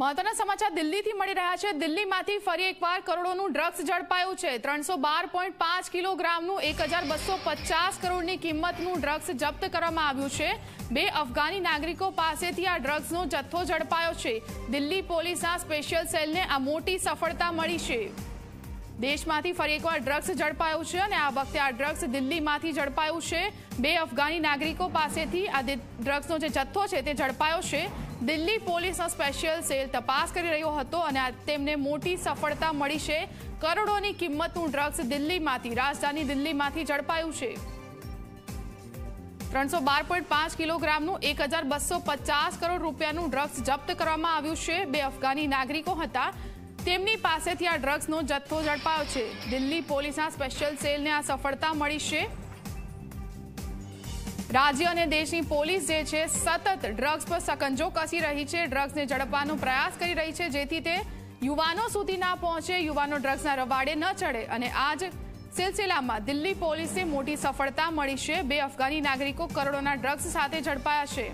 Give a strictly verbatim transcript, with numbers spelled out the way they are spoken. મહત્વના સમાચાર દિલ્હીથી મળી રહ્યા છે। દિલ્હીમાંથી ફરી એકવાર કરોડોનું ડ્રગ્સ ઝડપાયું છે। ત્રણસો બાર પોઈન્ટ પાંચ કિલોગ્રામનું એક હજાર બસો પચાસ કરોડની કિંમતનું ડ્રગ્સ જપ્ત કરવામાં આવ્યું છે। બે અફઘાની નાગરિકો પાસેથી આ ડ્રગ્સનો જથ્થો ઝડપાયો છે। દિલ્હી પોલીસના સ્પેશિયલ સેલને આ મોટી સફળતા મળી છે। દેશમાંથી ફરી એકવાર ડ્રગ્સ ઝડપાયું છે અને આ વખતે આ ડ્રગ્સ દિલ્હીમાંથી ઝડપાયું છે। બે અફઘાની નાગરિકો પાસેથી આ ડ્રગ્સનો જે જથ્થો છે તે ઝડપાયો છે। દિલ્હી પોલીસનો સ્પેશિયલ સેલ તપાસ કરી રહ્યો હતો અને તેમને મોટી સફળતા મળી છે। કરોડોની કિંમતનું ડ્રગ્સ દિલ્હીમાંથી રાજધાની દિલ્હીમાંથી ઝડપાયું છે। ત્રણસો બાર પોઈન્ટ પાંચ કિલોગ્રામનું એક હજાર બસો પચાસ કરોડ રૂપિયાનું ડ્રગ્સ જપ્ત કરવામાં આવ્યું છે। બે અફઘાની નાગરિકો હતા, તેમની પાસેથી આ ડ્રગ્સનો જથ્થો ઝડપાયો છે। દિલ્હી પોલીસના સ્પેશિયલ સેલને આ સફળતા મળી છે। राज्य और देश की पुलिस जे छे सतत ड्रग्स पर सकंजो कसी रही है। ड्रग्स ने झड़पवानो प्रयास कर रही है जेथी ते युवानों सुधी न पहुंचे, युवानों ड्रग्स ना रवाड़े न चढ़े। आज सिलसिला में दिल्ही पुलिस ने मोटी सफलता मिली है। बे अफगानी नागरिकों करोड़ों ड्रग्स साथ झड़पाया है।